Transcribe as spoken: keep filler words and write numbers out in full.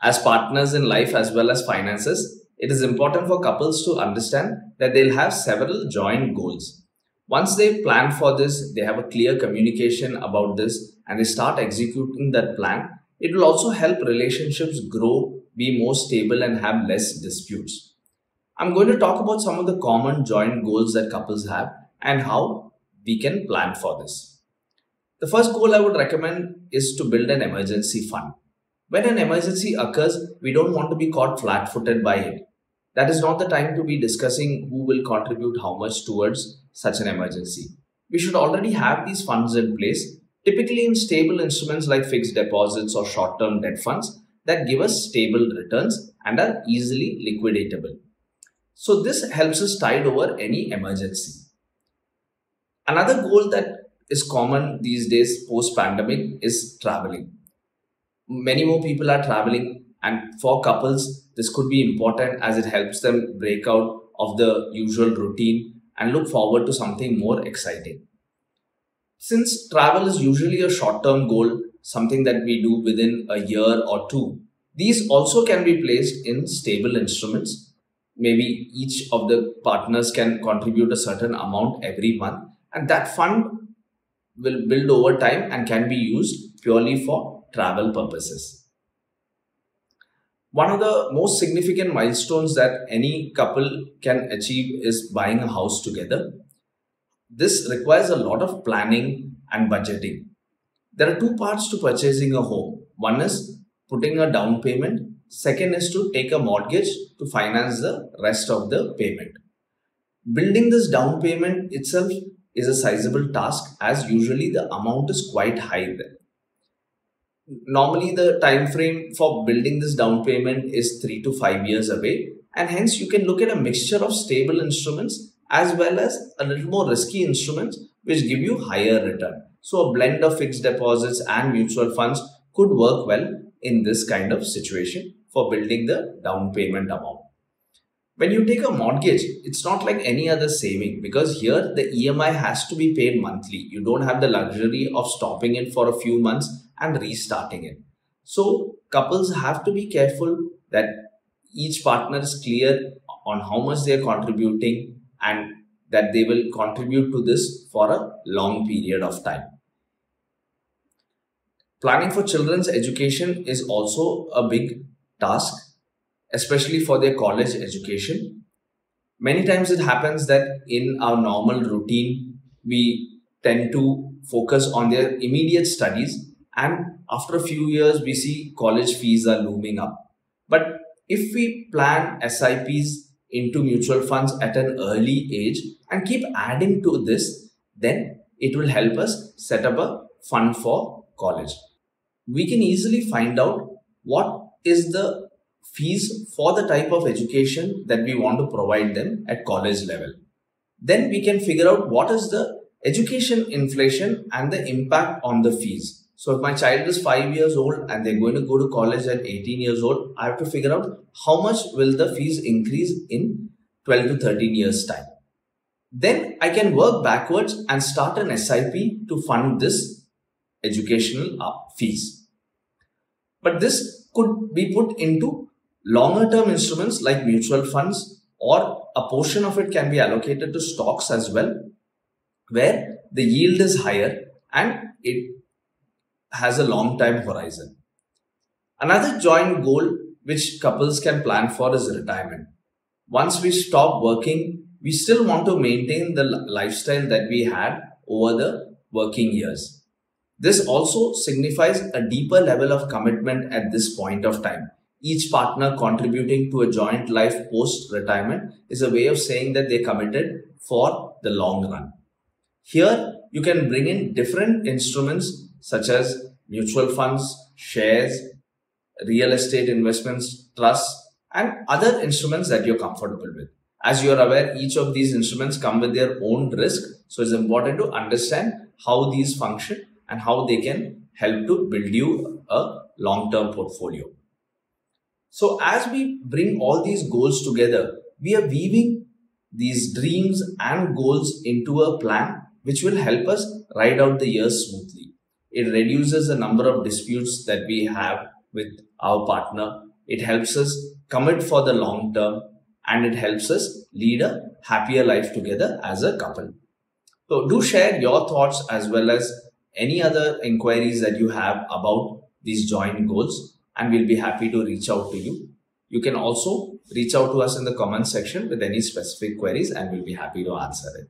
As partners in life as well as finances, it is important for couples to understand that they'll have several joint goals. Once they plan for this, they have a clear communication about this and they start executing that plan, it will also help relationships grow, be more stable and have less disputes. I'm going to talk about some of the common joint goals that couples have and how we can plan for this. The first goal I would recommend is to build an emergency fund. When an emergency occurs, we don't want to be caught flat-footed by it. That is not the time to be discussing who will contribute how much towards such an emergency. We should already have these funds in place, typically in stable instruments like fixed deposits or short-term debt funds that give us stable returns and are easily liquidatable. So this helps us tide over any emergency. Another goal that is common these days post-pandemic is traveling. Many more people are traveling, and for couples this could be important as it helps them break out of the usual routine and look forward to something more exciting. Since travel is usually a short-term goal, something that we do within a year or two, these also can be placed in stable instruments. Maybe each of the partners can contribute a certain amount every month, and that fund will build over time and can be used purely for travel purposes. One of the most significant milestones that any couple can achieve is buying a house together. This requires a lot of planning and budgeting. There are two parts to purchasing a home. One is putting a down payment. Second is to take a mortgage to finance the rest of the payment. Building this down payment itself is a sizable task, as usually the amount is quite high there. Normally, the time frame for building this down payment is three to five years away, and hence you can look at a mixture of stable instruments as well as a little more risky instruments which give you higher return. So a blend of fixed deposits and mutual funds could work well in this kind of situation for building the down payment amount. When you take a mortgage, it's not like any other saving, because here the E M I has to be paid monthly. You don't have the luxury of stopping it for a few months and restarting it. So couples have to be careful that each partner is clear on how much they are contributing and that they will contribute to this for a long period of time. Planning for children's education is also a big task, especially for their college education. Many times it happens that in our normal routine, we tend to focus on their immediate studies, and after a few years, we see college fees are looming up. But if we plan S I Ps into mutual funds at an early age and keep adding to this, then it will help us set up a fund for college. We can easily find out what is the fees for the type of education that we want to provide them at college level. Then we can figure out what is the education inflation and the impact on the fees. So if my child is five years old and they're going to go to college at eighteen years old, I have to figure out how much will the fees increase in twelve to thirteen years time. Then I can work backwards and start an S I P to fund this educational fees. But this could be put into longer term instruments like mutual funds, or a portion of it can be allocated to stocks as well, where the yield is higher and it has a long time horizon. Another joint goal which couples can plan for is retirement. Once we stop working, we still want to maintain the lifestyle that we had over the working years. This also signifies a deeper level of commitment at this point of time. Each partner contributing to a joint life post-retirement is a way of saying that they committed for the long run. Here, you can bring in different instruments such as mutual funds, shares, real estate investments, trusts, and other instruments that you're comfortable with. As you're aware, each of these instruments come with their own risk, so it's important to understand how these function and how they can help to build you a long-term portfolio. So as we bring all these goals together, we are weaving these dreams and goals into a plan which will help us ride out the years smoothly. It reduces the number of disputes that we have with our partner It helps us commit for the long term, and it helps us lead a happier life together as a couple. So do share your thoughts as well as any other inquiries that you have about these joint goals, and we'll be happy to reach out to you. You can also reach out to us in the comment section with any specific queries, and we'll be happy to answer it.